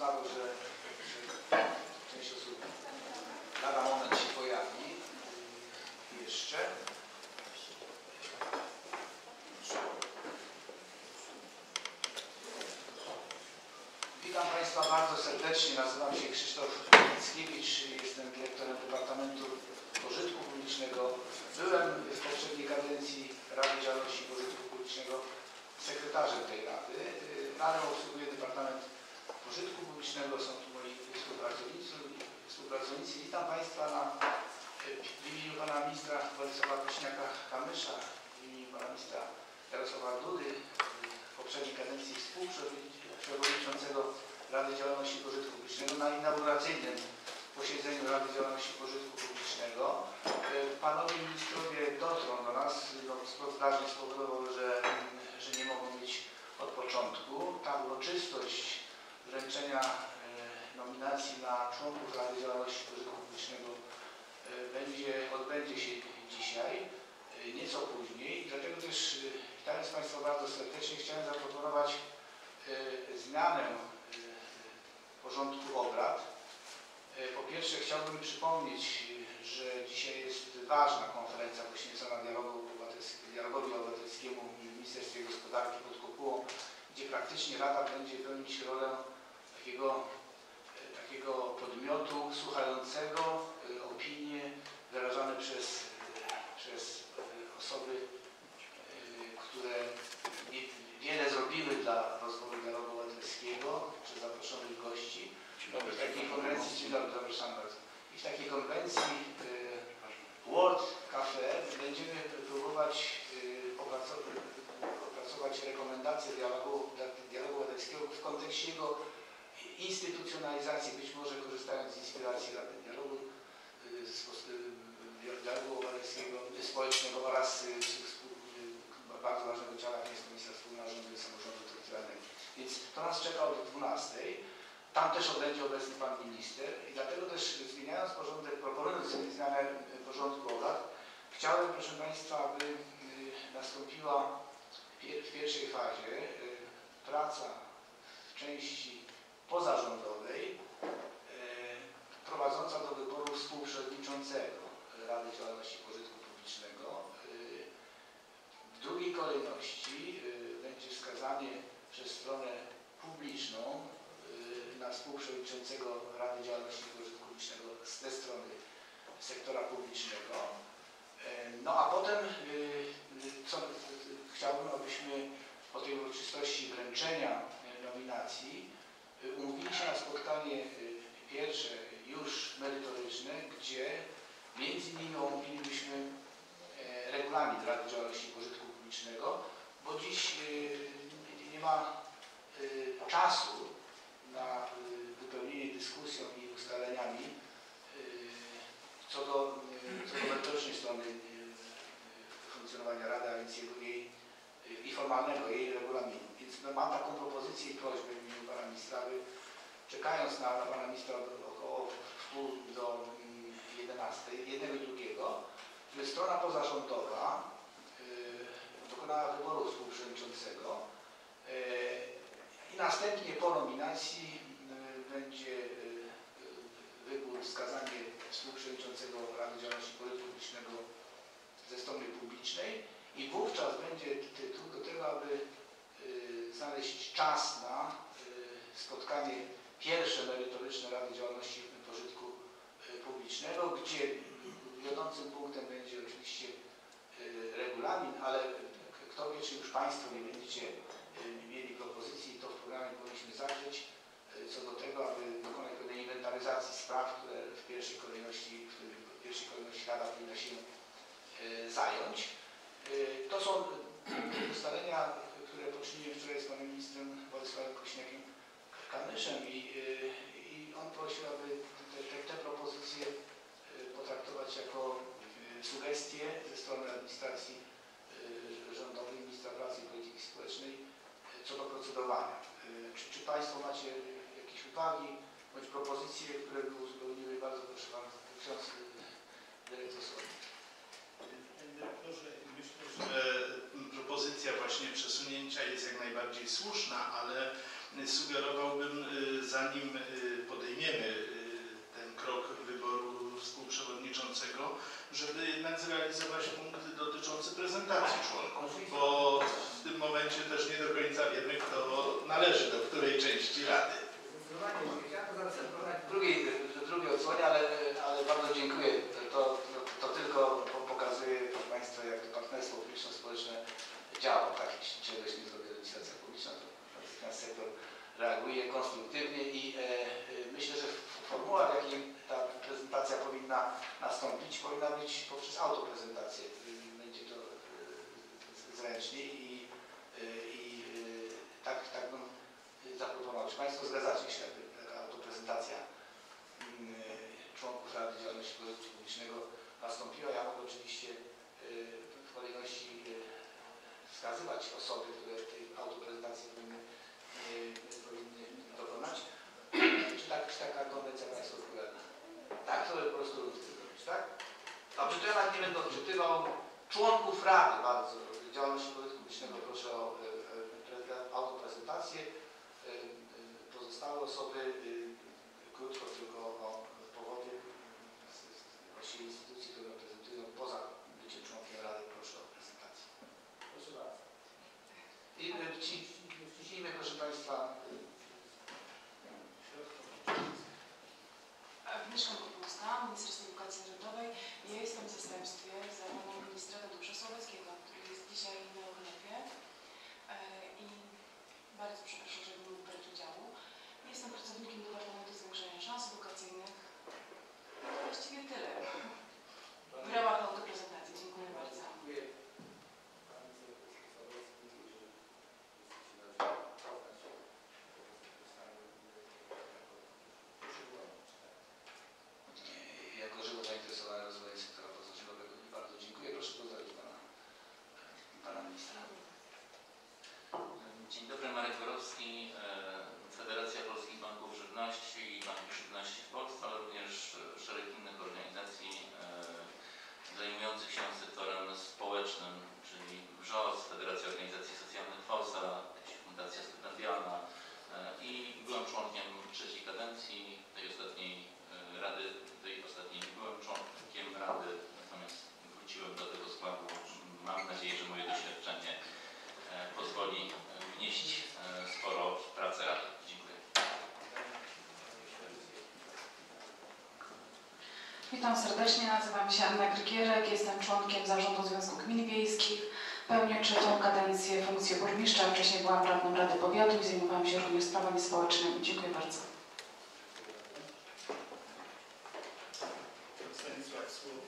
uznały, że część osób lada moment się pojawi jeszcze. Witam Państwa bardzo serdecznie. Nazywam się Krzysztof Skiwicz, jestem dyrektorem Departamentu Pożytku Publicznego. Byłem w poprzedniej kadencji Rady Działalności Pożytku Publicznego sekretarzem tej rady, ale obsługuje Departament Pożytku Publicznego, są tu moi współpracownicy. Witam Państwa w imieniu Pana Ministra Władysława Kośniaka-Kamysza, w imieniu Pana Ministra Jarosława Dudy, w poprzedniej kadencji współprzewodniczącego Rady Działalności Pożytku Publicznego na inauguracyjnym posiedzeniu Rady Działalności Pożytku Publicznego. Panowie ministrowie dotrą do nas, splot zdarzeń spowodował, że nie mogą być od początku. Ta uroczystość wręczenia nominacji na członków Rady Działalności Pożytku Publicznego odbędzie się dzisiaj, nieco później. Dlatego też, witając Państwa bardzo serdecznie, chciałem zaproponować zmianę porządku obrad. Po pierwsze, chciałbym przypomnieć, że dzisiaj jest ważna konferencja poświęcona dialogowi obywatelskiemu w Ministerstwie Gospodarki pod Kopułą, gdzie praktycznie Rada będzie pełnić rolę takiego podmiotu słuchającego opinie wyrażane przez osoby, które wiele zrobiły dla rozwoju dialogu obywatelskiego, przez zaproszonych gości. I w takiej konwencji World Cafe będziemy próbować opracować rekomendacje dialogu obywatelskiego w kontekście jego instytucjonalizacji, być może korzystając z inspiracji Rady Dialogu Obywatelskiego Społecznego oraz bardzo ważnego ciała, jakim jest Komisja Wspólna Rządu i Samorządu Terytorialnego. Więc to nas czeka od 12:00. Tam też odbędzie obecny Pan Minister i dlatego też zmieniając porządek, proponując zmianę porządku obrad, chciałem, proszę Państwa, aby nastąpiła w pierwszej fazie praca w części pozarządowej prowadząca do wyboru współprzewodniczącego Rady Działalności Pożytku Publicznego. W drugiej kolejności będzie wskazanie przez stronę publiczną na współprzewodniczącego Rady Działalności Pożytku Publicznego ze strony sektora publicznego. No a potem chciałbym, abyśmy po tej uroczystości wręczenia nominacji umówili się na spotkanie pierwsze już merytoryczne, gdzie między innymi omówilibyśmy regulamin Rady Działalności Pożytku Publicznego, bo dziś nie ma czasu na wypełnienie dyskusją i ustaleniami co do merytorycznej strony funkcjonowania Rady, a więc jej regulaminu. Więc mam taką propozycję i prośbę w imieniu Pana Ministra, aby czekając na Pana Ministra około wpół do 11, jednego i drugiego, żeby strona pozarządowa dokonała wyboru współprzewodniczącego. I następnie po nominacji będzie wybór, wskazanie współprzewodniczącego Rady Działalności Pożytku Publicznego ze strony publicznej i wówczas będzie tylko do tego, aby znaleźć czas na spotkanie pierwsze merytoryczne Rady Działalności Pożytku Publicznego, gdzie wiodącym punktem będzie oczywiście regulamin, ale kto wie, czy już Państwo nie będziecie mieli propozycji, to w programie powinniśmy zawrzeć co do tego, aby dokonać pewnej inwentaryzacji spraw, które w pierwszej kolejności Rada powinna się zająć. To są ustalenia, które poczyniłem wczoraj z Panem Ministrem Władysławem Kośniakiem-Kamyszem i on prosił, aby te propozycje potraktować jako sugestie ze strony administracji rządowej, Ministra Pracy i Polityki Społecznej co do procedowania. Czy Państwo macie jakieś uwagi bądź propozycje, które by uzupełniły? Bardzo proszę Pana Ksiądz Dyrektor Słowik. Myślę, że propozycja właśnie przesunięcia jest jak najbardziej słuszna, ale sugerowałbym, zanim reaguje konstruktywnie i myślę, że formuła, w jakiej ta prezentacja powinna nastąpić, powinna być poprzez autoprezentację. Będzie to zręcznie i tak bym zaproponował. Czy Państwo zgadzacie się, aby autoprezentacja członków Rady Działalności Pożytku Publicznego nastąpiła? Ja mogę oczywiście w kolejności wskazywać osoby, które tej autoprezentacji powinny dokonać. Czy taka konwencja Państwu odpowiada? Tak, to po prostu robić, tak? Dobrze, to ja tak nie będę odczytywał. Członków Rady bardzo Działalności Pożytku Publicznego proszę o autoprezentację. Pozostałe osoby krótko tylko o powodzie właściwej instytucji, które reprezentują poza byciem członkiem Rady, proszę o prezentację. Proszę bardzo. I wciśnijmy, proszę Państwa. Agnieszka Kopulska, Ministerstwo Edukacji Narodowej. Ja jestem w zastępstwie za panem ministra Tadeusza Słowackiego, który jest dzisiaj na urlopie. I bardzo przepraszam, że nie mógł brać udziału. Jestem pracownikiem Departamentu Zwiększania Szans Edukacyjnych. Właściwie tyle. W ramach autoprezentacji. Dziękuję bardzo. Dzień dobry, Marek Borowski, Federacja Polskich Banków Żywności i Banki Żywności w Polsce, ale również szereg innych organizacji zajmujących się sektorem społecznym, czyli WRZOS, Federacja Organizacji Socjalnych Polska, Fundacja Stypendialna i byłem członkiem trzeciej kadencji tej ostatniej rady, byłem członkiem rady, natomiast wróciłem do tego składu. Mam nadzieję, że moje doświadczenie pozwoli wnieść sporo w pracę Rady. Dziękuję. Witam serdecznie, nazywam się Anna Grygierek, jestem członkiem Zarządu Związku Gmin Wiejskich. Pełnię trzecią kadencję funkcję burmistrza, wcześniej byłam radną Rady Powiatu i zajmowałam się również sprawami społecznymi. Dziękuję bardzo. Stanisław Słowik.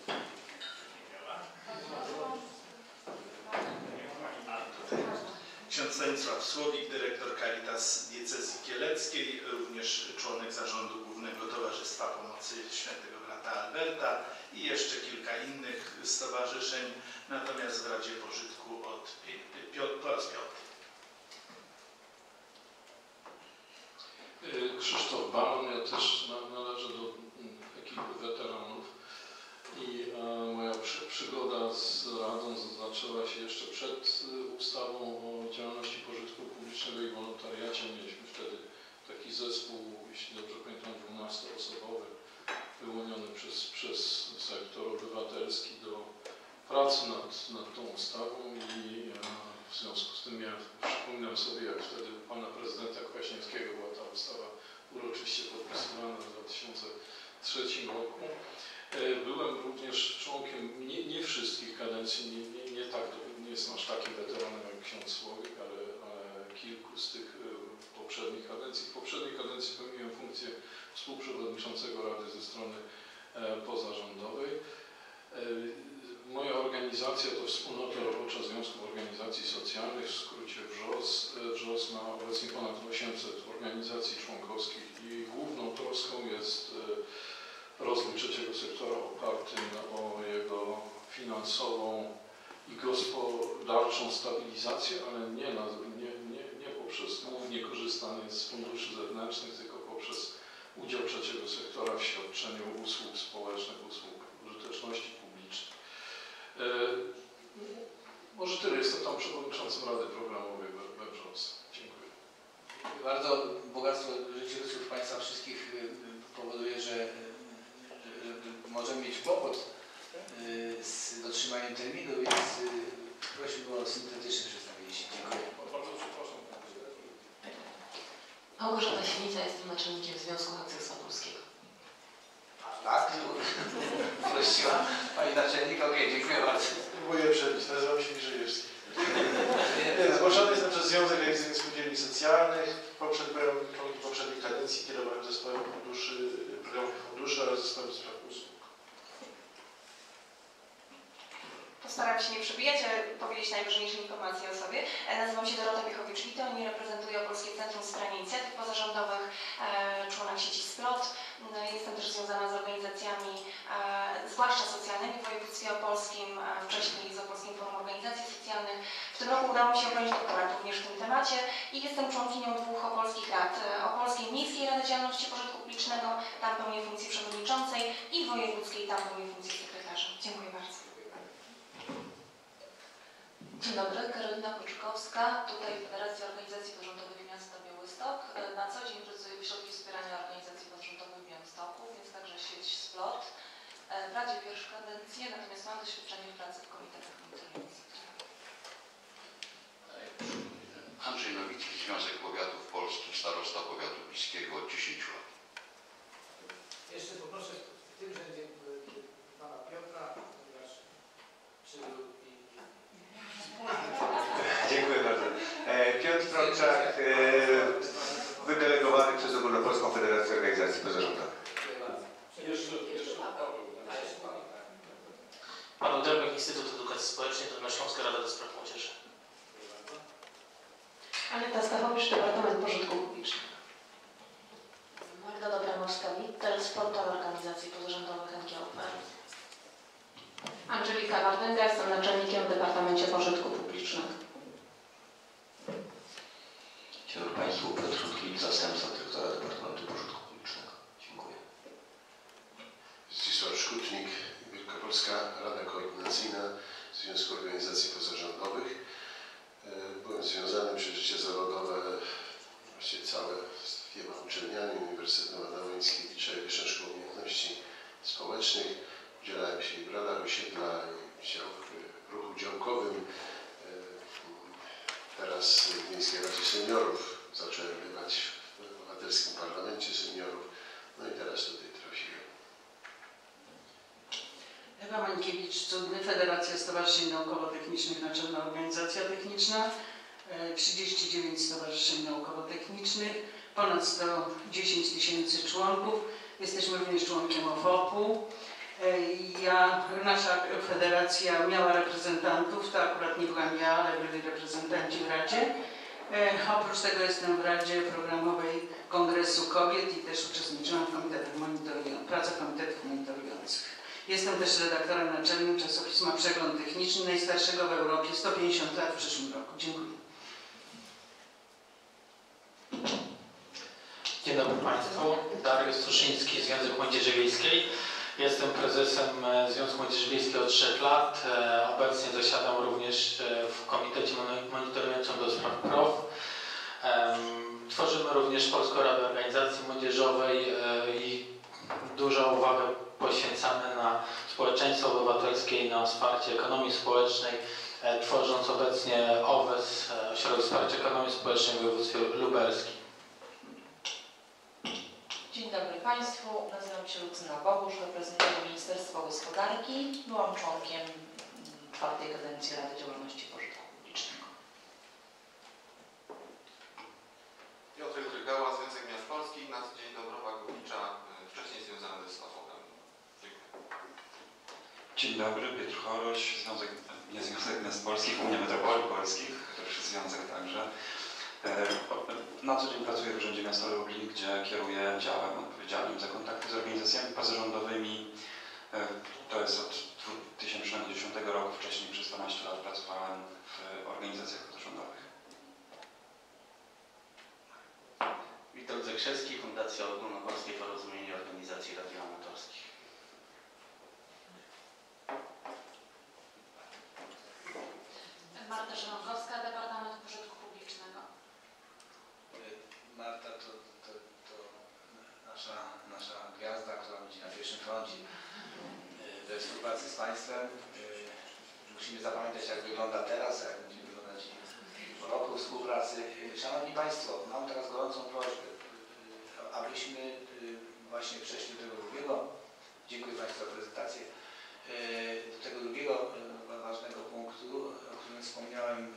Ksiądz Stanisław Słowik, dyrektor Caritas Diecezji Kieleckiej, również członek Zarządu Głównego Towarzystwa Pomocy Świętego Brata Alberta i jeszcze kilka innych stowarzyszeń, natomiast w Radzie Pożytku od po raz piąty. Krzysztof Balon, ja też należę do ekipy weteranów i moja przygoda z Radą zaczęła się jeszcze przed ustawą o działalności pożytku publicznego i wolontariacie. Mieliśmy wtedy taki zespół, jeśli dobrze pamiętam, 12-osobowy, wyłoniony przez sektor obywatelski do pracy nad tą ustawą i w związku z tym ja przypominam sobie, jak wtedy u pana prezydenta Kwaśniewskiego była ta ustawa uroczyście podpisywana w 2003 roku. Byłem również członkiem nie wszystkich kadencji, nie jestem aż takim weteranem jak ksiądz Słowik, ale kilku z tych poprzednich kadencji. W poprzedniej kadencji pełniłem funkcję współprzewodniczącego Rady ze strony pozarządowej. Moja organizacja to Wspólnota Robocza Związków Organizacji Socjalnych, w skrócie WRZOS. WRZOS ma obecnie ponad 800 organizacji członkowskich i główną troską jest rozwój trzeciego sektora oparty o jego finansową i gospodarczą stabilizację, ale nie poprzez głównie korzystanie z funduszy zewnętrznych, tylko poprzez udział trzeciego sektora w świadczeniu usług społecznych, usług użyteczności publicznej. Może tyle, jestem tam przewodniczącym Rady Programowej we WRZOS. Dziękuję. Bardzo bogactwo rzeczywistości Państwa wszystkich powoduje, że możemy mieć kłopot z dotrzymaniem terminu, więc prosiłbym o syntetyczne przedstawienie się. Dziękuję. Bardzo przepraszam. Małgorzata Świlica, jestem naczelnikiem Związku Harcerstwa Polskiego. Tak? Prosiła pani naczelnik? Okej, dziękuję bardzo. Próbuję przebić. Nazywam się Miżejewski. Zgłaszany jestem przez Związek Akcyjnych Spółdzielni Socjalnych. Poprzednio byłem członkiem Postaram się nie przebijać, ale powiedzieć najważniejsze informacje o sobie. Nazywam się Dorota Piechowicz-Litoń i reprezentuję Polskie Centrum Wspierania Inicjatyw Pozarządowych, członek sieci SPLOT. Jestem też związana z organizacjami, zwłaszcza socjalnymi w województwie opolskim, wcześniej z Opolskim Forum Organizacji Socjalnych. W tym roku udało mi się obronić doktorat również w tym temacie i jestem członkinią dwóch opolskich rad. Opolskiej Miejskiej Rady Działalności Pożytku Publicznego, tam pełnię funkcję przewodniczącej, i wojewódzkiej, tam pełnię funkcję sekretarza. Dziękuję bardzo. Dzień dobry, Karolina Puczkowska, tutaj Federacja Organizacji Pozarządowych Miasta Białystok. Na co dzień pracuję w środku wspierania organizacji pozarządowych w Białymstoku, więc także sieć SPLOT. Prowadzę pierwszą kadencję, natomiast mam doświadczenie w pracy w komitetach monitorujących. Andrzej Nowicki, Związek Powiatów Polskich, starosta powiatu bliskiego od 10 lat. Jeszcze poproszę w tym rzędzie pana Piotra, ponieważ Dziękuję bardzo. Piotr Frączak, wydelegowany przez Ogólnopolską Federację Organizacji Pozarządowych. Pan Dremek, Instytut Edukacji Społecznej, Dolnośląska Rada do Spraw Młodzieży. Aneta Stachowicz, Departament Pożytku Publicznego. Magda Dobra-Morska-Wit, Telesportal Organizacji Pozarządowych NGOPR. Angelika Wardęga, jestem naczelnikiem w Departamencie Pożytku Publicznego. Dzień dobry Państwu, Piotr Choroś, zastępca dyrektora Departamentu Pożytku Publicznego. Dziękuję. Zdzisław Szkutnik, Wielkopolska Rada Koordynacyjna Związku Organizacji Pozarządowych. Byłem związany przez życie zawodowe właściwie całe z wieloma uczelniami, Uniwersytetem Adama Mickiewicza i Wyższą Szkołą Umiejętności Społecznych. Udzielałem się i w radach osiedla, w ruchu działkowym. Teraz w Miejskiej Radzie Seniorów zacząłem bywać w Obywatelskim Parlamencie Seniorów. No i teraz tutaj trafiłem. Ewa Mańkiewicz-Cudny, Federacja Stowarzyszeń Naukowo-Technicznych, Naczelna Organizacja Techniczna. 39 stowarzyszeń naukowo-technicznych, ponad 110 000 członków. Jesteśmy również członkiem OFOP-u. Nasza federacja miała reprezentantów, to akurat nie byłam ja, ale byli reprezentanci w Radzie. Oprócz tego jestem w Radzie Programowej Kongresu Kobiet i też uczestniczyłam w pracach komitetów monitorujących. Jestem też redaktorem naczelnym czasopisma Przegląd Techniczny, najstarszego w Europie, 150 lat w przyszłym roku. Dziękuję. Dzień dobry Państwu, Dariusz Tuszyński, Związek Młodzieży Wiejskiej. Jestem prezesem Związku Młodzieży Wiejskiej od 3 lat. Obecnie zasiadam również w Komitecie Monitorującym do Spraw PROW. Tworzymy również Polską Radę Organizacji Młodzieżowej i dużą uwagę poświęcamy na społeczeństwo obywatelskie i na wsparcie ekonomii społecznej, tworząc obecnie OWES, Ośrodek Wsparcia Ekonomii Społecznej w województwie lubelskim. Dzień dobry Państwu, nazywam się Lucyna Bogusz, reprezentuję Ministerstwo Gospodarki, byłam członkiem 4. kadencji Rady Działalności Pożytku Publicznego. Piotr Drygała, Związek Miast Polskich, na co dzień Dobrowa Górnicza, wcześniej związany z OFOP-em. Dziękuję. Dzień dobry, Piotr Choroś, Związek Miast Polskich, Unia Metropolii Polskich, też związek także. Na co dzień pracuję w Urzędzie Miasta Lublin, gdzie kieruję działem odpowiedzialnym za kontakty z organizacjami pozarządowymi. To jest od 2010 roku, wcześniej przez 12 lat pracowałem w organizacjach pozarządowych. Witold Zekrzewski, Fundacja Ogólnopolskie Porozumienie Organizacji Radioamatorskich. Marta Szymankowska, Departament Pożytku Publicznego. Marta to nasza gwiazda, która będzie na pierwszym froncie we współpracy z Państwem. Musimy zapamiętać, jak wygląda teraz, jak będzie wyglądać po roku współpracy. Szanowni Państwo, mam teraz gorącą prośbę, abyśmy właśnie przeszli do tego drugiego, dziękuję Państwu za prezentację, do tego drugiego ważnego punktu, o którym wspomniałem,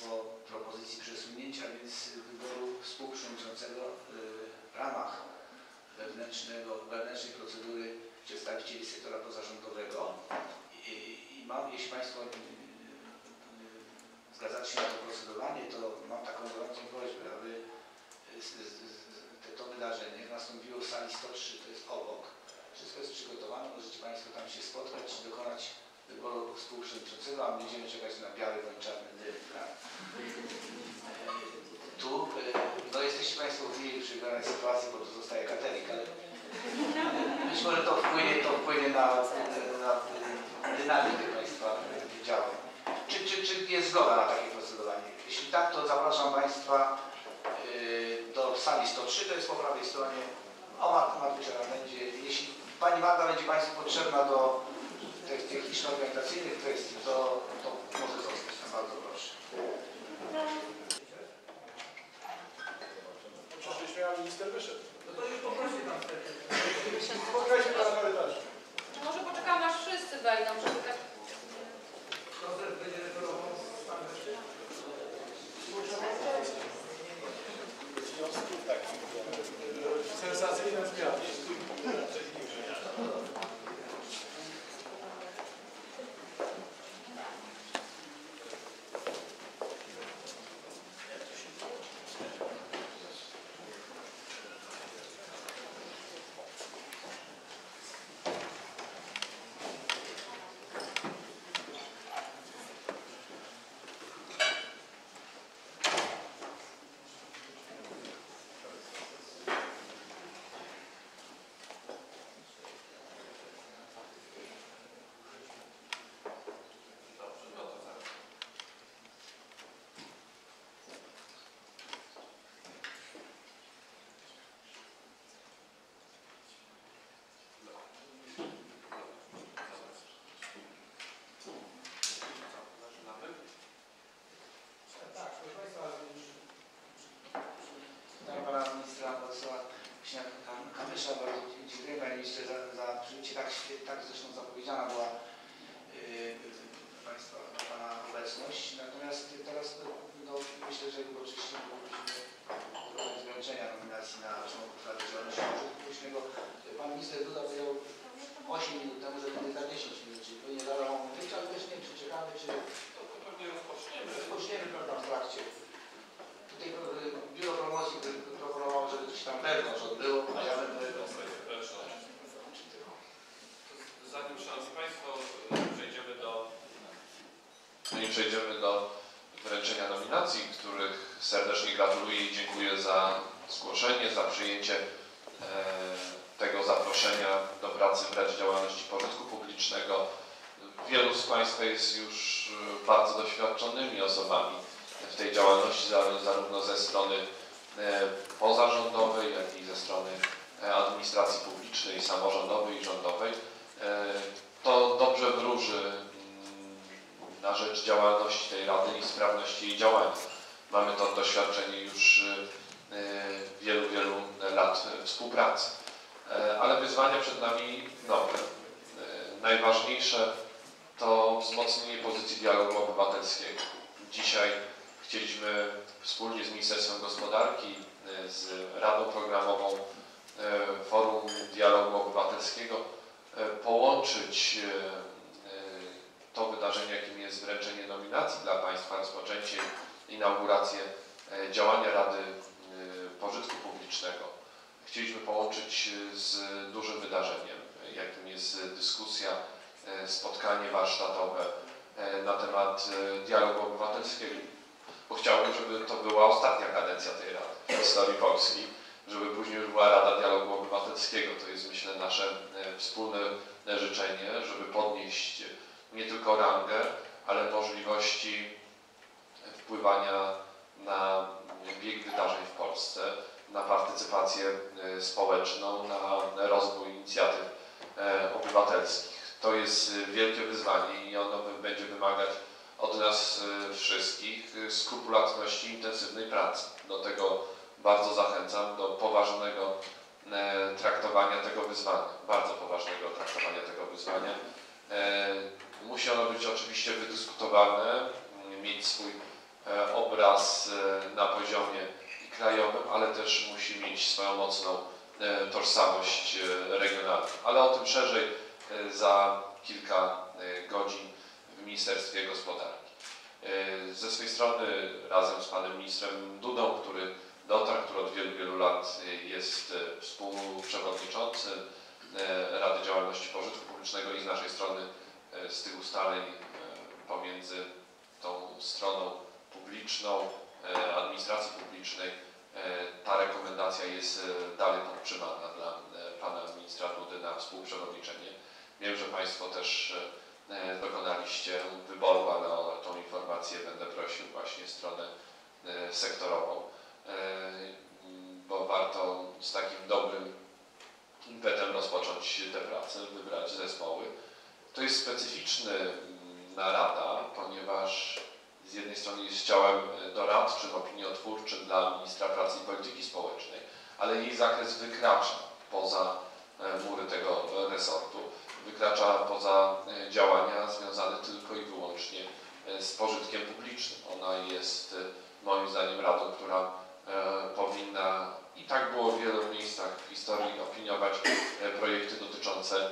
po propozycji przesunięcia, więc wyboru współprzewodniczącego w ramach wewnętrznej procedury przedstawicieli sektora pozarządowego. I mam, jeśli Państwo zgadzacie się na to procedowanie, to mam taką gorącą prośbę, aby to wydarzenie nastąpiło w sali 103, to jest obok. Wszystko jest przygotowane, możecie Państwo tam się spotkać, czy dokonać wyboru współprzewodniczącego, a my będziemy czekać na biały bądź czarny dym. Tu, no jesteście Państwo w mniej przygranej sytuacji, bo tu zostaje katering, ale być może to wpłynie na dynamikę Państwa działań. Czy jest zgoda na takie procedowanie? Jeśli tak, to zapraszam Państwa do sali 103, to jest po prawej stronie. O, Marta będzie, jeśli Pani Marta będzie Państwu potrzebna do tych techniczno-organizacyjnych kwestii, to może zostać. Bardzo proszę. Przecież miała minister wyszedł. No to już poprosi Pan wtedy. Poprosi Pan na korytarzu. Może poczekam, aż wszyscy wejdą, żeby tak... Proces będzie regulował Pan wreszcie? W związku z takim sensacyjnym zmianą. Kośniak-Kamysza, bardzo dziękuję Panie Ministrze za przyjęcie, tak zresztą zapowiedziana była Państwa Pana obecność. Natomiast teraz no, myślę, że oczywiście poprosimy zwiększenia nominacji na członków Rady Działalności Publicznego. Pan Minister Duda powiedział 8 minut temu, że będzie za 10 minut, czyli pewnie zabrał mu wyjść, ale też nie wiem, czy czekamy, czy... To pewnie rozpoczniemy. Rozpoczniemy pewno w trakcie. Tutaj Biuro Promocji proponowało, żeby coś tam wewnątrz odbyło, a ja będę... Zanim, Szanowni Państwo, przejdziemy do wręczenia nominacji, których serdecznie gratuluję i dziękuję za zgłoszenie, za przyjęcie tego zaproszenia do pracy w Radzie Działalności Pożytku Publicznego. Wielu z Państwa jest już bardzo doświadczonymi osobami w tej działalności, zarówno ze strony pozarządowej, jak i ze strony administracji publicznej, samorządowej i rządowej. To dobrze wróży na rzecz działalności tej Rady i sprawności jej działania. Mamy to doświadczenie już wielu, wielu lat współpracy. Ale wyzwania przed nami nowe. Najważniejsze to wzmocnienie pozycji dialogu obywatelskiego. Dzisiaj chcieliśmy wspólnie z Ministerstwem Gospodarki, z Radą Programową Forum Dialogu Obywatelskiego połączyć to wydarzenie, jakim jest wręczenie nominacji dla Państwa, rozpoczęcie, inaugurację działania Rady Pożytku Publicznego. Chcieliśmy połączyć z dużym wydarzeniem, jakim jest dyskusja, spotkanie warsztatowe na temat dialogu obywatelskiego. Bo chciałbym, żeby to była ostatnia kadencja tej Rady w historii Polski, żeby później już była Rada Dialogu Obywatelskiego. To jest, myślę, nasze wspólne życzenie, żeby podnieść nie tylko rangę, ale możliwości wpływania na bieg wydarzeń w Polsce, na partycypację społeczną, na rozwój inicjatyw obywatelskich. To jest wielkie wyzwanie i ono będzie wymagać od nas wszystkich skrupulatności, intensywnej pracy. Do tego bardzo zachęcam, do poważnego traktowania tego wyzwania, bardzo poważnego traktowania tego wyzwania. Musi ono być oczywiście wydyskutowane, mieć swój obraz na poziomie krajowym, ale też musi mieć swoją mocną tożsamość regionalną. Ale o tym szerzej za kilka godzin w Ministerstwie Gospodarki. Ze swej strony razem z panem ministrem Dudą, który dotarł, który od wielu, wielu lat jest współprzewodniczącym Rady Działalności Pożytku Publicznego i z naszej strony z tych ustaleń pomiędzy tą stroną publiczną, administracji publicznej, ta rekomendacja jest dalej podtrzymana dla pana ministra Dudy na współprzewodniczenie. Wiem, że państwo też dokonaliście wyboru, ale o tą informację będę prosił właśnie stronę sektorową, bo warto z takim dobrym impetem rozpocząć tę pracę, wybrać zespoły. To jest specyficzna narada, ponieważ z jednej strony jest ciałem doradczym, opiniotwórczym dla ministra pracy i polityki społecznej, ale jej zakres wykracza poza mury tego resortu, wykracza poza działania związane tylko i wyłącznie z pożytkiem publicznym. Ona jest moim zdaniem radą, która powinna, i tak było w wielu miejscach w historii, opiniować projekty dotyczące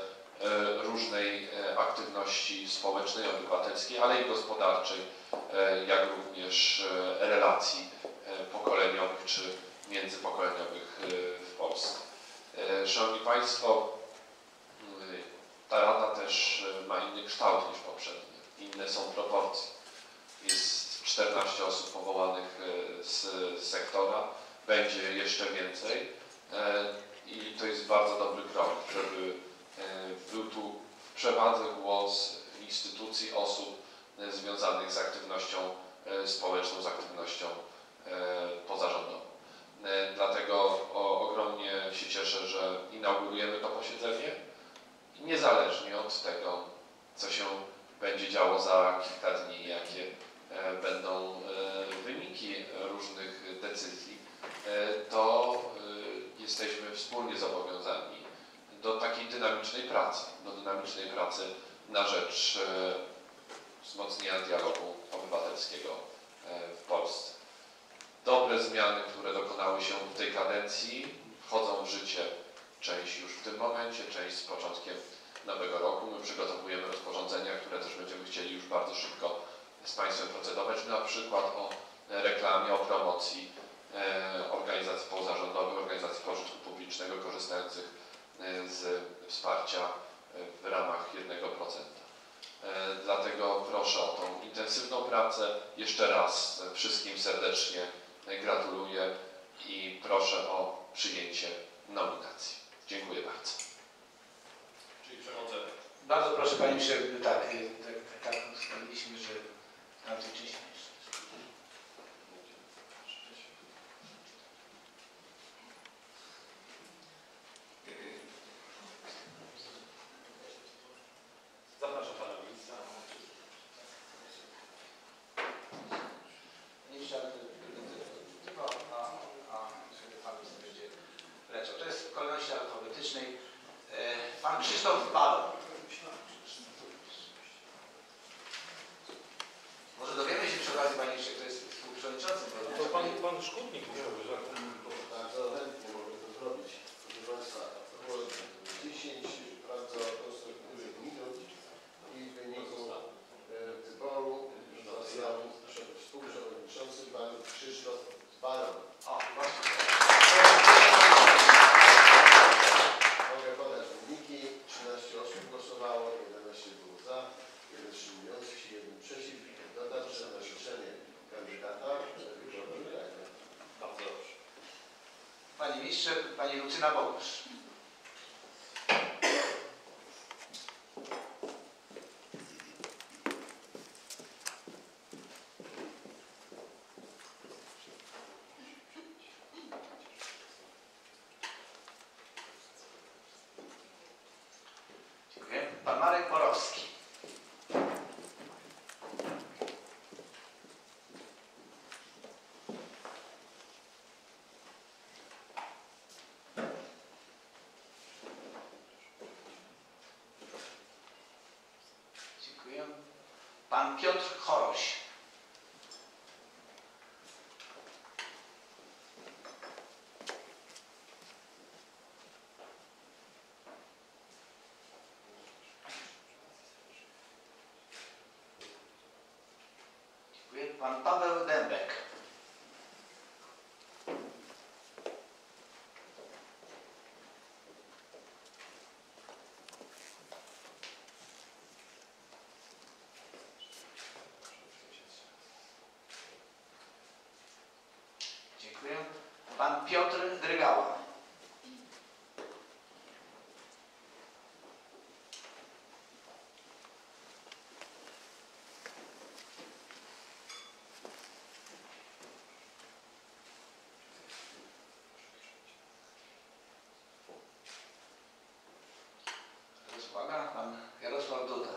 różnej aktywności społecznej, obywatelskiej, ale i gospodarczej, jak również relacji pokoleniowych czy międzypokoleniowych w Polsce. Szanowni Państwo, ta rada też ma inny kształt niż poprzednie. Inne są proporcje. Jest 14 osób powołanych z sektora, będzie jeszcze więcej i to jest bardzo dobry krok, żeby był tu w przewadze głos instytucji, osób związanych z aktywnością społeczną, z aktywnością pozarządową. Dlatego ogromnie się cieszę, że inaugurujemy to posiedzenie, niezależnie od tego, co się będzie działo za kilka dni, jakie będą wyniki różnych decyzji, to jesteśmy wspólnie zobowiązani do takiej dynamicznej pracy, na rzecz wzmocnienia dialogu obywatelskiego w Polsce. Dobre zmiany, które dokonały się w tej kadencji, wchodzą w życie, część już w tym momencie, część z początkiem nowego roku. My przygotowujemy rozporządzenia, które też będziemy chcieli już bardzo szybko z Państwem procedować, na przykład o reklamie, o promocji organizacji pozarządowych, organizacji pożytku publicznego korzystających z wsparcia w ramach 1%. Dlatego proszę o tą intensywną pracę. Jeszcze raz wszystkim serdecznie gratuluję i proszę o przyjęcie nominacji. Dziękuję bardzo. Czyli przechodzę. Bardzo proszę Panie Ministrze, tak ustaliliśmy, że na tej części. Pan Krzysztof Balon. Może dowiemy się przy okazji, Panie, czy kto jest współprzewodniczącym. To pan Szkutnik mówił, że bardzo chętnie mogę to zrobić. Proszę Państwa, to było 10 bardzo konstruktywnych minut i w wyniku wyboru został współprzewodniczący pan Krzysztof Balon. O, Panie Ministrze, Pani Lucyna Bogusz. Dziękuję. Pan Marek Borowski. Pan Piotr Choroś. pan Paweł Dębek. Dziękuję. Pan Piotr Drygała. Uwaga, pan Jarosław Duda.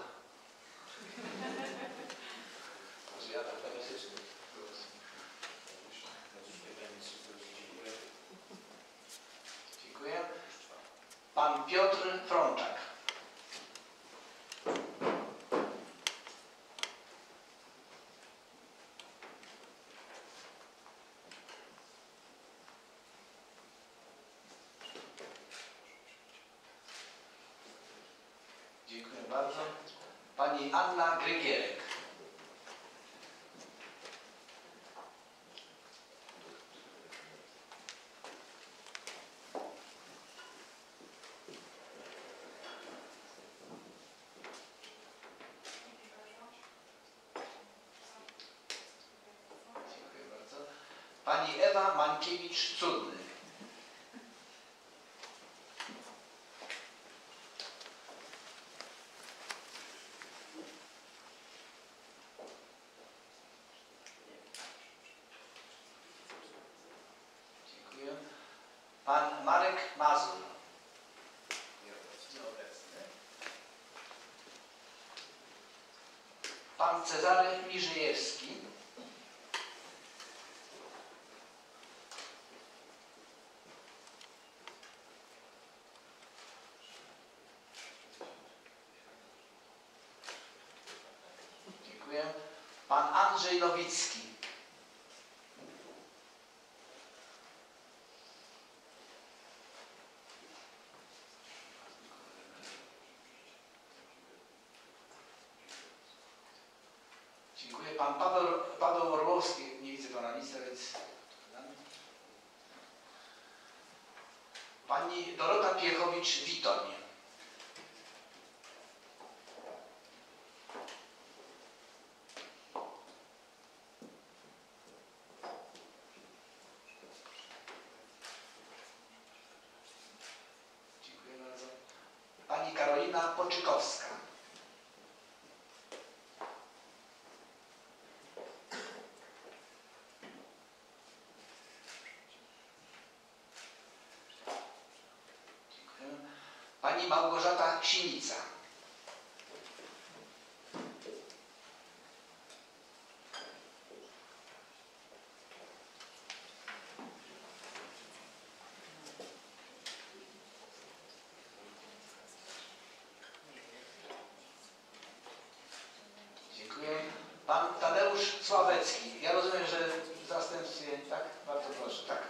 Dziękuję. Pan Piotr Frączak. Dziękuję bardzo. Pani Anna Grygierek. Dziękuję bardzo. Pani Ewa Mankiewicz-Cudny. Pan Marek Mazur. Pan Cezary Miżejewski. Dziękuję. Pan Andrzej Nowicki. Dziękuję. Pan Paweł Orłowski. Nie widzę pana ministra, więc... Pani Dorota Piechowicz-Litoń. Dziękuję bardzo. Pani Karolina Puczkowska. Pani Małgorzata Świlica. Dziękuję. Pan Tadeusz Sławecki. Ja rozumiem, że w zastępstwie, tak? Bardzo proszę, tak.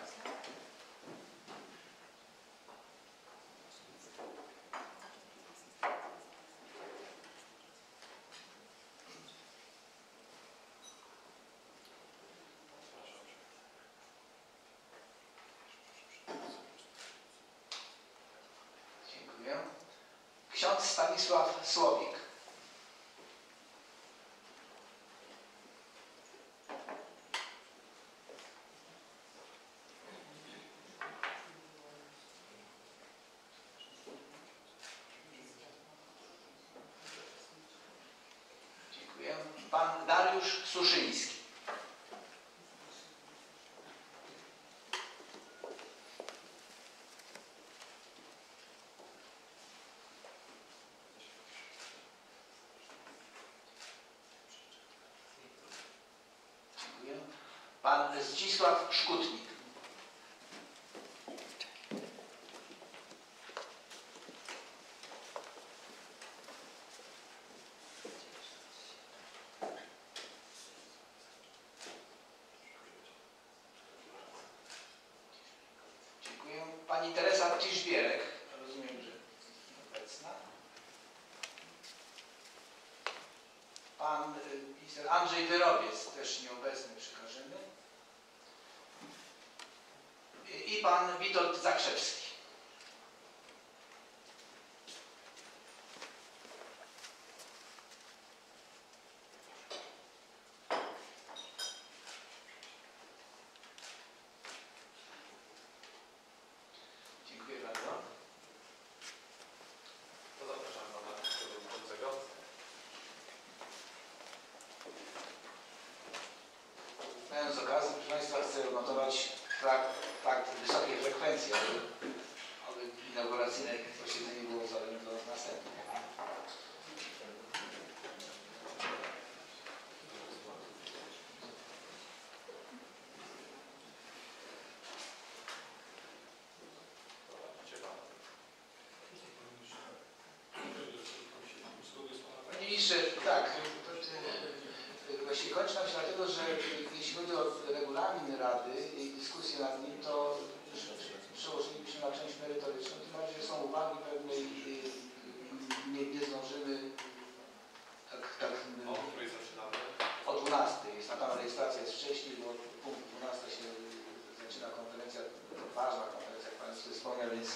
Ksiądz Stanisław Słowik. Dziękuję. Pan Dariusz Tuszyński. Pan Zdzisław Szkutnik. Dziękuję. Pani Teresa Ciszbierek. Rozumiem, że obecna. Pan pisarz Andrzej Wyrobiec, też nieobecny, przekażemy. I pan Witold Zakrzewski. Z okazji, proszę Państwa, chcę odnotować tak wysokiej frekwencji, aby inauguracyjne posiedzenie było zaledwie do następnego. Panie Ministrze, tak, właściwie kończy nam się dlatego, że jeśli chodzi o regulamin Rady i dyskusję nad nim, to przełożylibyśmy na część merytoryczną, tym bardziej, że są uwagi pewne i nie zdążymy tak o 12. Jest tam rejestracja jest wcześniej, bo punkt 12 się zaczyna konferencja, ważna konferencja, jak Państwo wspomniał, więc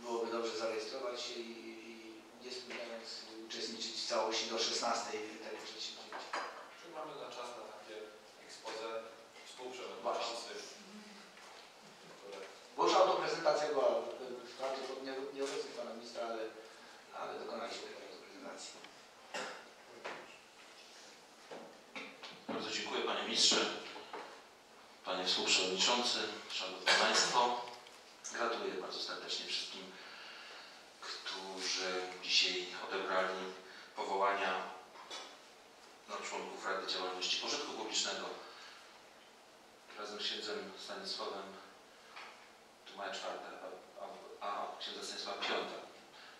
byłoby dobrze zarejestrować się i nie spóźniając uczestniczyć w całości do 16 tego przedsięwzięcia. Czy mamy na czas na takie ekspoze współprzewodniczących? Bo już autoprezentacja była prawdopodobnie nieobecna pana ministra, ale dokonaliśmy tej autoprezentacji. Bardzo dziękuję panie ministrze, panie współprzewodniczący, szanowni państwo. Gratuluję bardzo serdecznie wszystkim, którzy dzisiaj odebrali powołania na członków Rady Działalności Pożytku Publicznego. Razem z księdzem Stanisławem, tu maja czwarta, a księdza Stanisława piąta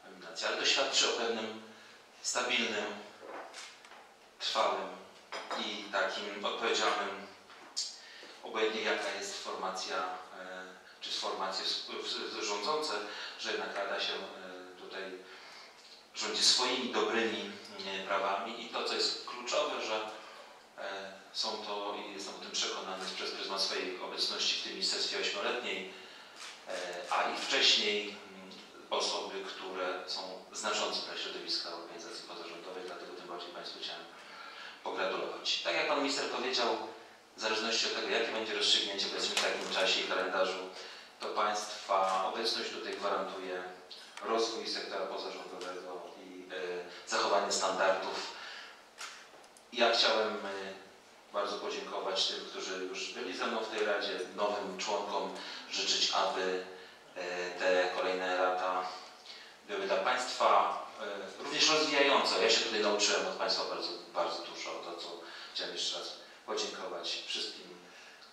nominacja. Ale to świadczy o pewnym stabilnym, trwałym i takim odpowiedzialnym, obojętnie jaka jest formacja, czy formacje rządzące, że jednak Rada się tutaj rządzi swoimi dobrymi prawami i to, co jest kluczowe, że są to, i jestem o tym przekonany, przez pryzmat swojej obecności w tym ministerstwie ośmioletniej, a i wcześniej osoby, które są znaczące dla środowiska organizacji pozarządowej, dlatego tym bardziej Państwu chciałem pogratulować. Tak jak Pan Minister powiedział, w zależności od tego, jakie będzie rozstrzygnięcie w takim czasie i kalendarzu, to Państwa obecność tutaj gwarantuje rozwój sektora pozarządowego i zachowanie standardów. Ja chciałem bardzo podziękować tym, którzy już byli ze mną w tej Radzie, nowym członkom życzyć, aby te kolejne lata były dla Państwa również rozwijające. Ja się tutaj nauczyłem od Państwa bardzo, bardzo dużo, to co chciałem jeszcze raz podziękować wszystkim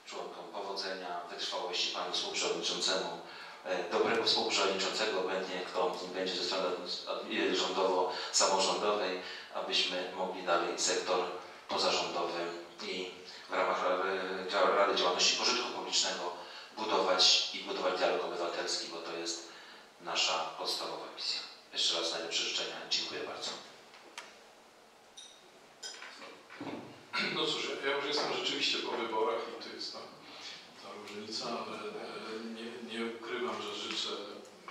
członkom powodzenia, wytrwałości, Panu Współprzewodniczącemu, dobrego Współprzewodniczącego, obojętnie kto nim będzie ze strony rządowo-samorządowej, abyśmy mogli dalej sektor pozarządowy i w ramach Rady Działalności Pożytku Publicznego budować dialog obywatelski, bo to jest nasza podstawowa misja. Jeszcze raz najlepsze życzenia. Dziękuję bardzo. No cóż, ja już jestem rzeczywiście po wyborach i to jest ta różnica, ale nie ukrywam, że życzę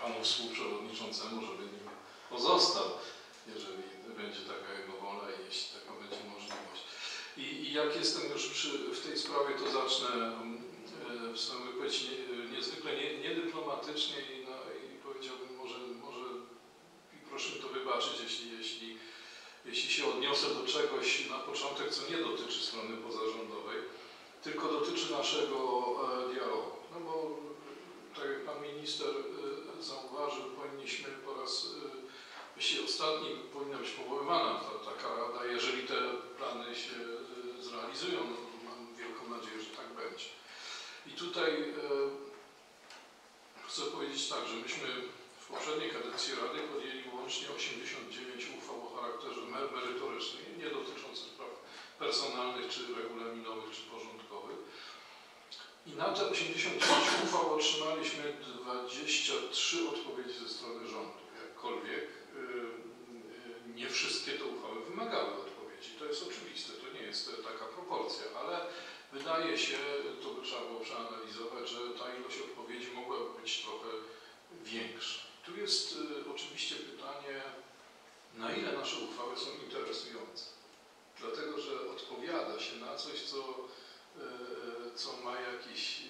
Panu Współprzewodniczącemu, żeby nim pozostał, jeżeli będzie taka jego wola i jeśli taka będzie możliwość. I jak jestem już w tej sprawie, to zacznę w swoim wypowiedzi niezwykle niedyplomatycznie i powiedziałbym, może i proszę mi to wybaczyć, jeśli się odniosę do czegoś na początek, co nie dotyczy strony pozarządowej, tylko dotyczy naszego dialogu. No bo, tak jak Pan Minister zauważył, powinniśmy po raz jeśli ostatni powinna być powoływana taka rada, jeżeli te plany się zrealizują, no, mam wielką nadzieję, że tak będzie. I tutaj chcę powiedzieć tak, że myśmy w poprzedniej kadencji Rady podjęli łącznie 89 uchwał o charakterze merytorycznym, nie dotyczących spraw personalnych, czy regulaminowych, czy porządkowych. I na te 89 uchwał otrzymaliśmy 23 odpowiedzi ze strony rządu. Jakkolwiek nie wszystkie te uchwały wymagały odpowiedzi. To jest oczywiste, to nie jest taka proporcja, ale wydaje się, to by trzeba było przeanalizować, że ta ilość odpowiedzi mogłaby być trochę większa. Tu jest oczywiście pytanie, na ile nasze uchwały są interesujące. Dlatego, że odpowiada się na coś, co ma jakiś,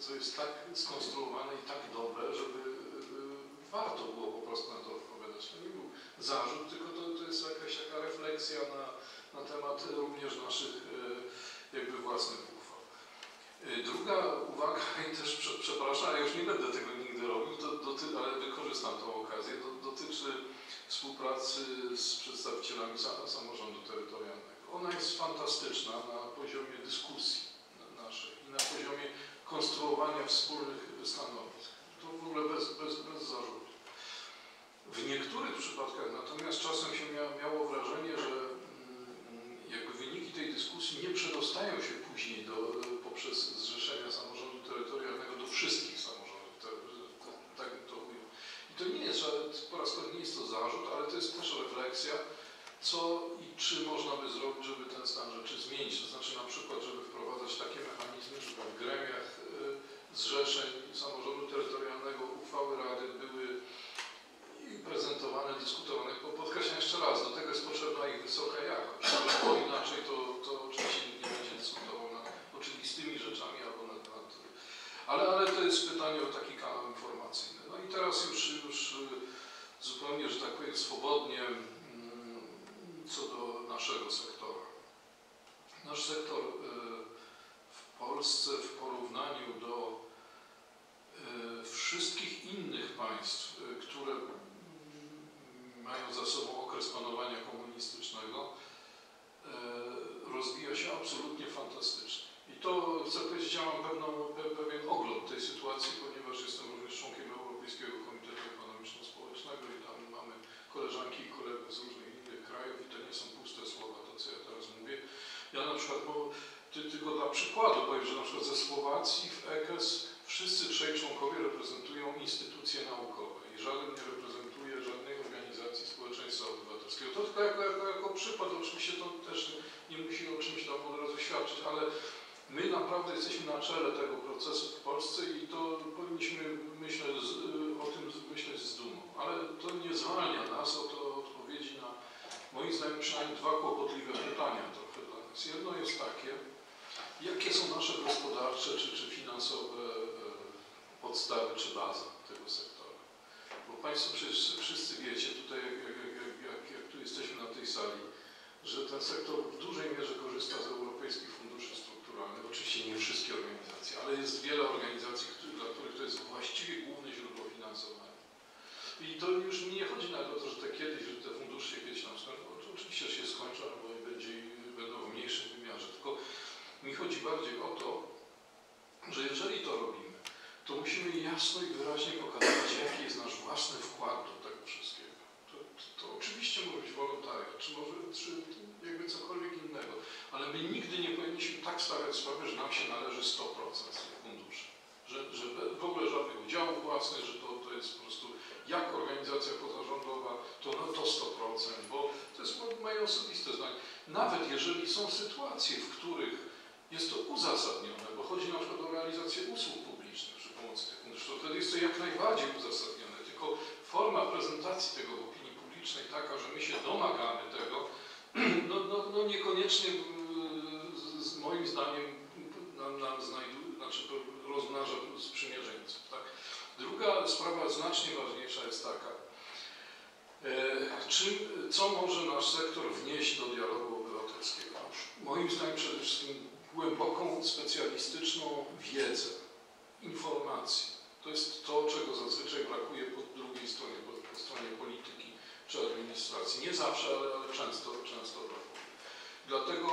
co jest tak skonstruowane i tak dobre, żeby warto było po prostu na to odpowiadać. To nie był zarzut, tylko to jest jakaś taka refleksja na temat również naszych jakby własnych uchwał. Druga uwaga, i też przepraszam, ja już nie będę tego nigdy robił, ale wykorzystam tą okazję, dotyczy współpracy z przedstawicielami samorządu terytorialnego. Ona jest fantastyczna na poziomie dyskusji naszej i na poziomie konstruowania wspólnych stanowisk. To w ogóle bez zarzutu. W niektórych przypadkach natomiast czasem się miało wrażenie, że jakby wyniki tej dyskusji nie przedostają się później poprzez zrzeszenia samorządu terytorialnego do wszystkich samorządów terytorialnych. Tak to mówię. I to nie jest, po raz kolejny nie jest to zarzut, ale to jest też refleksja, co i czy można by zrobić, żeby ten stan rzeczy zmienić. To znaczy na przykład, żeby wprowadzać takie mechanizmy, żeby w gremiach zrzeszeń samorządu terytorialnego uchwały Rady były prezentowane, dyskutowane. Podkreślam jeszcze raz, do tego jest potrzebna ich wysoka jakość, bo inaczej to oczywiście nie będzie dyskutował nad oczywistymi rzeczami albo nad... Ale to jest pytanie o taki kanał informacyjny. No i teraz już zupełnie, że tak powiem, swobodnie co do naszego sektora. Nasz sektor w Polsce w porównaniu do wszystkich innych państw, które mają za sobą okres panowania komunistycznego, rozwija się absolutnie fantastycznie. I to, chcę powiedzieć, ja mam pewien ogląd tej sytuacji, ponieważ jestem również członkiem Europejskiego Komitetu Ekonomiczno-Społecznego i tam mamy koleżanki i kolegów z różnych innych krajów i to nie są puste słowa, to co ja teraz mówię. Ja na przykład, tylko dla przykładu powiem, że na przykład ze Słowacji w EKS wszyscy trzej członkowie reprezentują instytucje naukowe i żaden nie reprezentuje żadnej organizacji społeczeństwa obywatelskiego. To tylko jako przykład, oczywiście to też nie musi o czymś tam od razu świadczyć, ale my naprawdę jesteśmy na czele tego procesu w Polsce i to powinniśmy o tym myśleć z dumą. Ale to nie zwalnia nas od odpowiedzi na, moim zdaniem, przynajmniej dwa kłopotliwe pytania trochę dla nas. Jedno jest takie, jakie są nasze gospodarcze czy finansowe podstawy czy baza tego sektora. Bo Państwo przecież wszyscy wiecie, tutaj jak tu jesteśmy na tej sali, że ten sektor w dużej mierze korzysta z europejskich funduszy strukturalnych. Oczywiście nie wszystkie organizacje, ale jest wiele organizacji, dla których to jest właściwie główne źródło finansowania. I to już nie chodzi nawet o to, że te fundusze się kiedyś nam skończą. Oczywiście się skończą, bo będą w mniejszym wymiarze. Tylko mi chodzi bardziej o to, że jeżeli to robimy, to musimy jasno i wyraźnie pokazać, jaki jest nasz własny wkład do tego wszystkiego. To oczywiście może być wolontariat, czy jakby cokolwiek innego, ale my nigdy nie powinniśmy tak stawiać sprawy, że nam się należy 100% funduszy, że w ogóle żadnych udziałów własnych, że to jest po prostu jak organizacja pozarządowa, to 100%, bo to jest moje osobiste zdanie. Nawet jeżeli są sytuacje, w których jest to uzasadnione, bo chodzi na przykład o realizację usług publicznych przy pomocy tych funduszy, to wtedy jest to jak najbardziej uzasadnione, tylko forma prezentacji tego w opinii publicznej taka, że my się domagamy tego, no niekoniecznie moim zdaniem rozmnaża sprzymierzeńców. Tak? Druga sprawa znacznie ważniejsza jest taka, co może nasz sektor wnieść do dialogu obywatelskiego. Moim zdaniem przede wszystkim głęboką, specjalistyczną wiedzę, informacje. To jest to, czego zazwyczaj brakuje po drugiej stronie, po stronie polityki czy administracji. Nie zawsze, ale często brakuje. Dlatego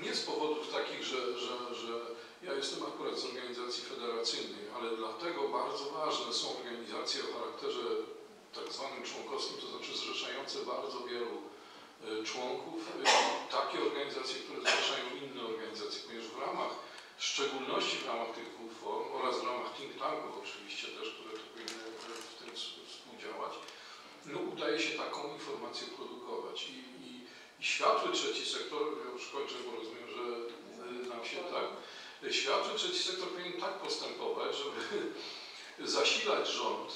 nie z powodów takich, że ja jestem akurat z organizacji federacyjnej, ale dlatego bardzo ważne są organizacje o charakterze tak zwanym członkowskim, to znaczy zrzeszające bardzo wielu członków, takie organizacje, które zrzeszają inne organizacje, ponieważ w ramach, w szczególności w ramach tych dwóch form oraz w ramach think tanków oczywiście też, które to powinny w tym współdziałać, no udaje się taką informację produkować i świadczy trzeci sektor, ja już kończę, bo rozumiem, że nam się tak, świadczy trzeci sektor powinien tak postępować, żeby zasilać rząd,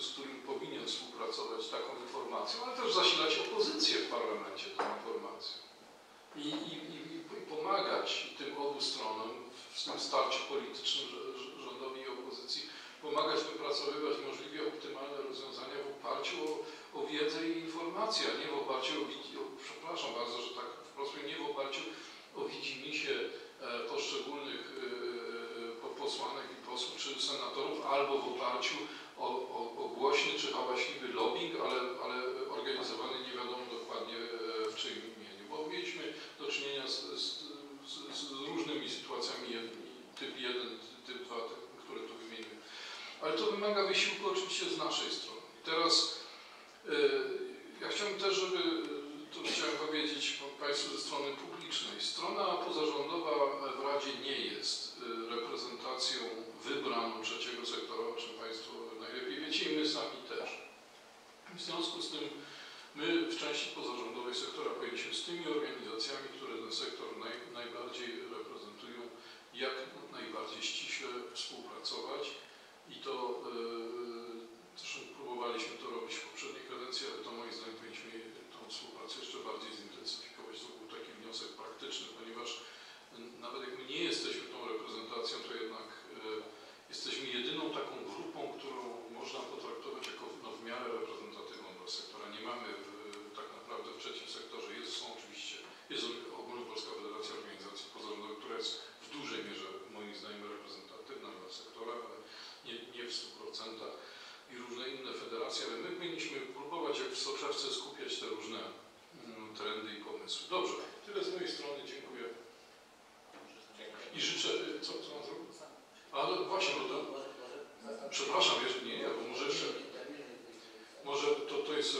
z którym powinien współpracować taką informacją, ale też zasilać opozycję w parlamencie tą informacją i pomagać tym obu stronom w tym starciu politycznym rządowi i opozycji, pomagać wypracowywać możliwie optymalne rozwiązania w oparciu o wiedzę i informację, a nie w oparciu przepraszam bardzo, że tak wprost powiem, nie w oparciu o widzimisię poszczególnych posłanek i posłów czy senatorów, albo w oparciu o głośny czy hałaśliwy lobbying, ale organizowany nie wiadomo dokładnie w czyim imieniu. Bo mieliśmy do czynienia z różnymi sytuacjami, typ 1, typ 2, które tu wymieniłem. Ale to wymaga wysiłku oczywiście z naszej strony. I teraz ja chciałem też, żeby to chciałem powiedzieć Państwu ze strony publicznej. Strona pozarządowa w Radzie nie jest reprezentacją wybraną trzeciego sektora, o czym Państwo najlepiej wiecie i my sami też. W związku z tym my w części pozarządowej sektora pojęliśmy z tymi organizacjami, które ten sektor najbardziej reprezentują, jak najbardziej ściśle współpracować i to zresztą próbowaliśmy to robić w poprzedniej kadencji, ale to moim zdaniem powinniśmy tą współpracę jeszcze bardziej zintensyfikować. To był taki wniosek praktyczny, ponieważ nawet jak my nie jesteśmy tą reprezentacją, to jednak jesteśmy jedyną taką grupą, którą można potraktować jako w miarę reprezentatywną dla sektora. Nie mamy tak naprawdę w trzecim sektorze, są oczywiście, jest Ogólnopolska Federacja Organizacji Pozarządowych, która jest w dużej mierze moim zdaniem reprezentatywna dla sektora, ale nie w 100%. I różne inne federacje, ale my powinniśmy próbować jak w soczewce skupiać te różne trendy i pomysły. Dobrze, tyle z mojej strony, dziękuję. I życzę, co mam zrobić? Ale właśnie, przepraszam, jeżeli nie, bo może jeszcze, może to jest,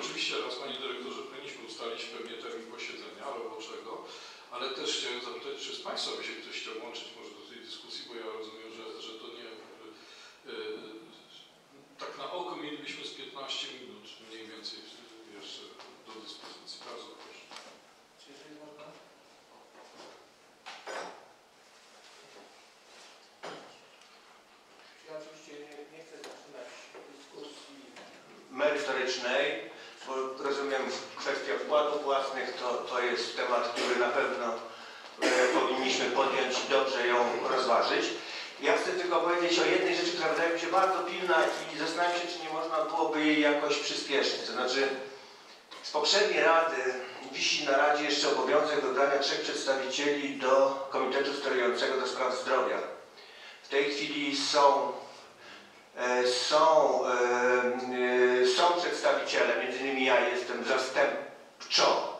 oczywiście raz Panie Dyrektorze, powinniśmy ustalić pewnie termin posiedzenia roboczego, ale też chciałem zapytać, czy z Państwa by się ktoś chciał łączyć może do tej dyskusji, bo ja rozumiem, że to nie tak na oko mielibyśmy z 15 minut mniej więcej jeszcze do dyspozycji. Bardzo proszę. Czy jeżeli można? Ja oczywiście nie chcę zaczynać dyskusji merytorycznej, bo rozumiem, kwestia wkładów własnych to jest temat, który na pewno powinniśmy podjąć i dobrze ją rozważyć. Ja chcę tylko powiedzieć o jednej rzeczy, która wydaje mi się bardzo pilna i zastanawiam się, czy nie można byłoby jej jakoś przyspieszyć. To znaczy z poprzedniej Rady wisi na Radzie jeszcze obowiązek wybrania 3 przedstawicieli do Komitetu Sterującego do Spraw Zdrowia. W tej chwili są przedstawiciele, m.in. ja jestem zastępczo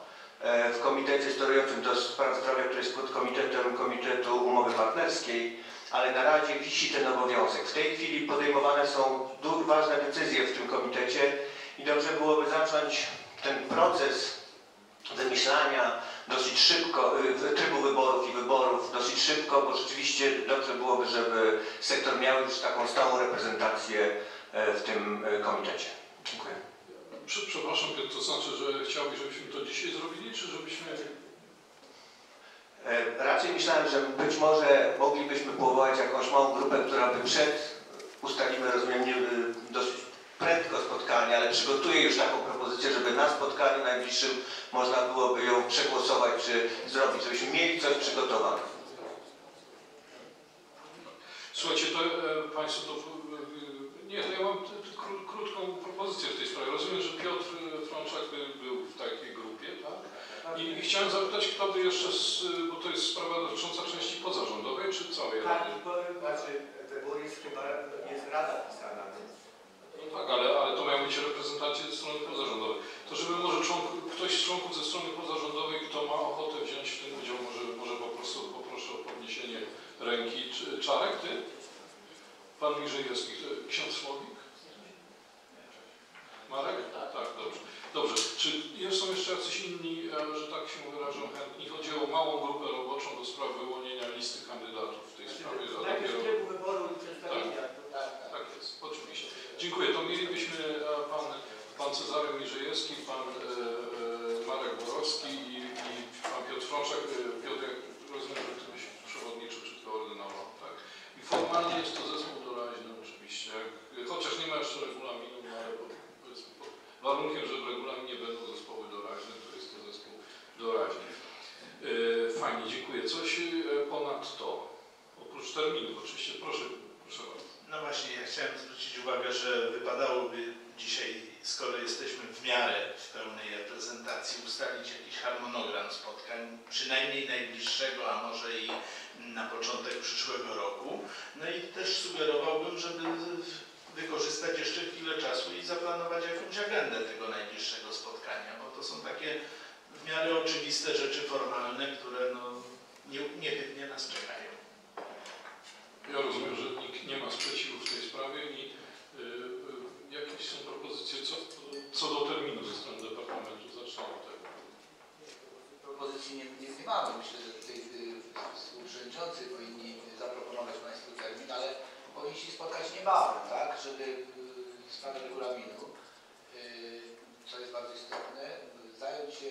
w Komitecie Sterującym do Spraw Zdrowia, który jest podkomitetem Komitetu Umowy Partnerskiej. Ale na Radzie wisi ten obowiązek. W tej chwili podejmowane są ważne decyzje w tym komitecie i dobrze byłoby zacząć ten proces wymyślania dosyć szybko, trybu wyborów i wyborów dosyć szybko, bo rzeczywiście dobrze byłoby, żeby sektor miał już taką stałą reprezentację w tym komitecie. Dziękuję. Przepraszam, to znaczy, że chciałbyś, żebyśmy to dzisiaj zrobili, czy żebyśmy... Raczej myślałem, że być może moglibyśmy powołać jakąś małą grupę, która by ustalimy, rozumiem, dosyć prędko spotkanie, ale przygotuję już taką propozycję, żeby na spotkaniu najbliższym można byłoby ją przegłosować czy zrobić, żebyśmy mieli coś przygotowane. Słuchajcie, to Państwo to... Nie, to ja mam krótką propozycję w tej sprawie. Rozumiem, że Piotr Frączak był w takiej grupie, tak? I chciałem zapytać, kto by jeszcze, bo to jest sprawa dotycząca części pozarządowej, czy całej Rady? Tak, bo znaczy, to jest chyba Rada pisana. No tak, ale to mają być reprezentanci ze strony pozarządowej. To żeby może ktoś z członków ze strony pozarządowej, kto ma ochotę wziąć w tym udział, może po prostu poproszę o podniesienie ręki. Czarek, ty? Pan Miżejewski, ksiądz Słowik? Marek? Tak, dobrze. Dobrze, czy są jeszcze jacyś inni, że tak się wyrażą, chętni? Chodzi o małą grupę roboczą do spraw wyłonienia listy kandydatów w tej sprawie. Najpierw trybu wyboru i przedstawienia. Tak jest, oczywiście. Dziękuję. To mielibyśmy pan Cezary Miżejewski, pan Marek Borowski i Piotr Frączak, Piotrek, rozumiem, że ktoś przewodniczył, czy to ordynował, tak? I formalnie jest to zespół doraźny oczywiście, chociaż nie ma jeszcze regulaminu, ale pod warunkiem, że w regulaminie będą zespoły doraźne, to jest to zespół doraźny. Fajnie, dziękuję. Coś ponadto, oprócz terminów oczywiście, proszę bardzo. No właśnie, ja chciałem zwrócić uwagę, że wypadałoby dzisiaj, skoro jesteśmy w miarę w pełnej reprezentacji, ustalić jakiś harmonogram spotkań, przynajmniej najbliższego, a może i na początek przyszłego roku. No i też sugerowałbym, żeby wykorzystać jeszcze chwilę czasu i zaplanować jakąś agendę tego najbliższego spotkania, bo to są takie w miarę oczywiste rzeczy formalne, które no, niechybnie nas czekają. Ja rozumiem, że nikt nie ma sprzeciwu w tej sprawie i jakieś są propozycje co do terminu ze strony departamentu? Zacznę od tego. Propozycji nie znamy. Myślę, że tutaj współprzewodniczący powinni zaproponować Państwu termin, ale powinni się spotkać niebawem, tak? Żeby z panem regulaminu, co jest bardzo istotne, zająć się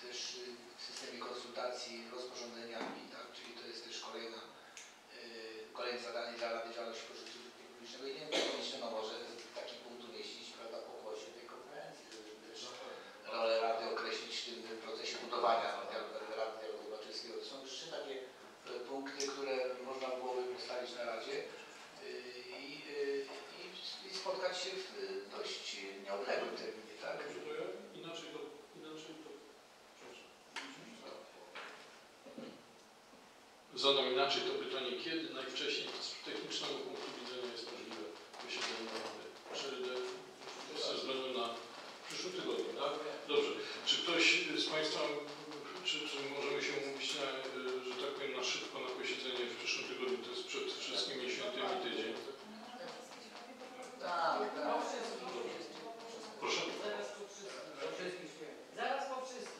też w systemie konsultacji rozporządzeniami, tak? Czyli to jest też kolejne zadanie dla Rady Działalności Pożytku Publicznego. I nie pomyślano, może taki punkt umieścić, prawda, po głosie tej konferencji, żeby też rolę Rady określić w tym procesie budowania Rady Dialogu Obywatelskiego. To są trzy takie punkty, które można byłoby postawić na Radzie i spotkać się w dość nieodległym terminie, tak? Zadam inaczej to pytanie, kiedy najwcześniej z technicznego punktu widzenia jest możliwe posiedzenie Rady? Ze względu na przyszły tygodnie, tak? Dobrze. Czy ktoś z Państwa, czy możemy się umówić na, że tak powiem, na szybko na posiedzenie w przyszłym tygodniu? To jest przed wszystkimi świątymi tydzień. Proszę. Zaraz po wszystkich.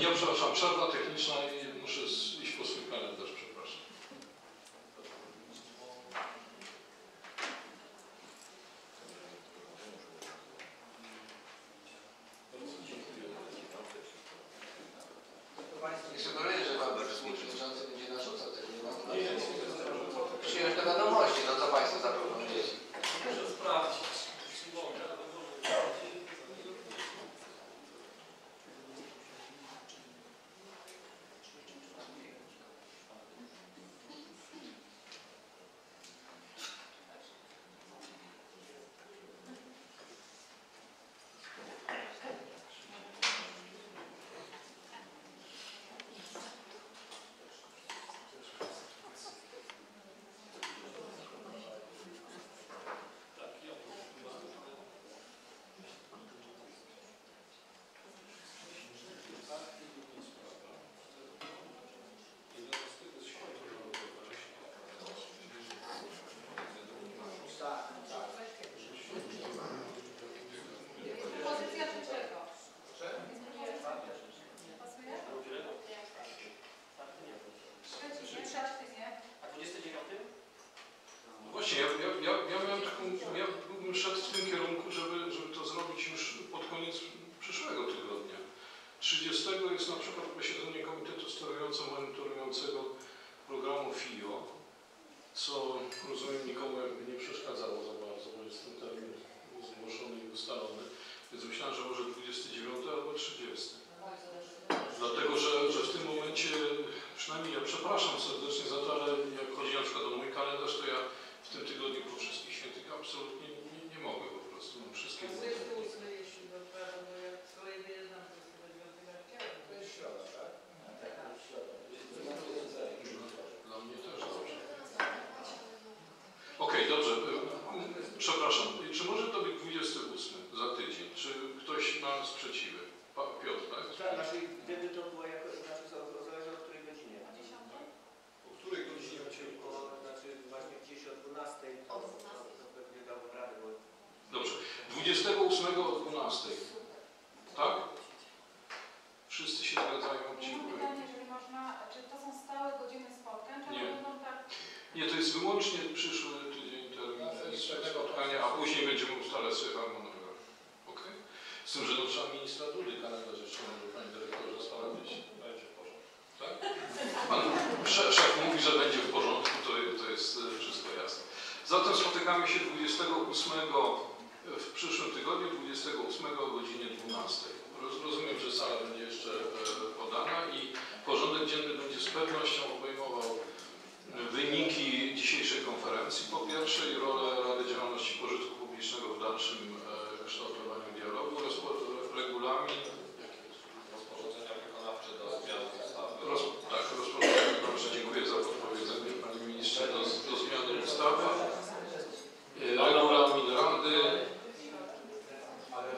Ja przepraszam, przerwa techniczna i muszę iść po swój kalendarz, przepraszam. Nie sugeruję, że Pan Przewodniczący będzie narzucał tego. Przyjąć do wiadomości, no co Państwo zaproponujecie? Muszę sprawdzić. Przyszły tydzień termin spotkania, a później będziemy ustalać sobie harmonogram. służywcza ministra Dudy, kanał zresztą, że pani dyrektor została być. Będzie w porządku. Tak? Pan szef mówi, że będzie w porządku, to jest wszystko jasne. Zatem spotykamy się 28 w przyszłym tygodniu, 28 o godzinie 12. Rozumiem, że sala będzie jeszcze podana i porządek dzienny będzie z pewnością obejmował wyniki dzisiejszej konferencji po pierwsze i rolę Rady Działalności Pożytku Publicznego w dalszym kształtowaniu dialogu, regulamin, rozporządzenia wykonawcze do zmian ustawy. Tak, rozporządzenia wykonawcze, dziękuję za podpowiedzenie Panie Ministrze, do zmiany ustawy,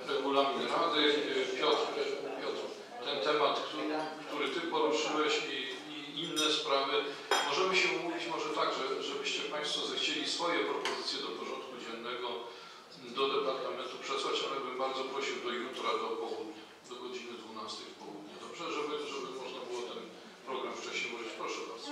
regulamin Rady, Piotr, ten temat, który Ty poruszyłeś i inne sprawy, możemy się umówić może tak, żebyście Państwo zechcieli swoje propozycje do porządku dziennego do Departamentu przesłać, ale bym bardzo prosił do jutra, do południa, do godziny 12 w południe. Dobrze, żeby można było ten program wcześniej ułożyć. Proszę bardzo.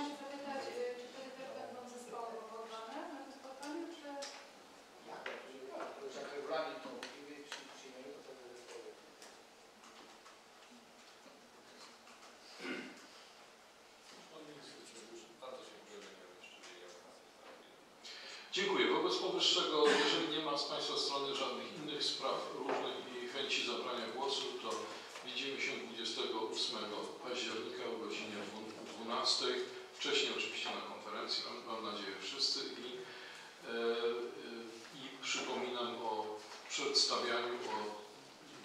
Dziękuję. Wobec powyższego, jeżeli nie ma z Państwa strony żadnych innych spraw różnych i chęci zabrania głosu, to widzimy się 28 października o godzinie 12. Wcześniej oczywiście na konferencji, mam nadzieję wszyscy. I przypominam o przedstawianiu, o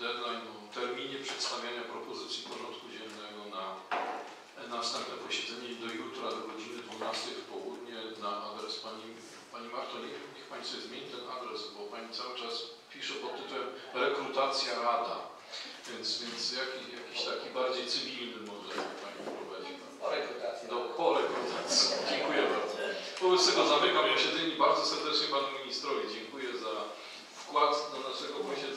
deadline, o terminie przedstawiania propozycji porządku dziennego na następne posiedzenie i do jutra do godziny 12 w południe na adres Pani Marto, niech Pani sobie zmieni ten adres, bo Pani cały czas pisze pod tytułem rekrutacja rada, więc jakiś taki bardziej cywilny może Pani prowadzi. Po rekrutacji. Dziękuję bardzo. Wobec tego zamykam posiedzenie. Bardzo serdecznie Panu Ministrowi dziękuję za wkład do naszego posiedzenia.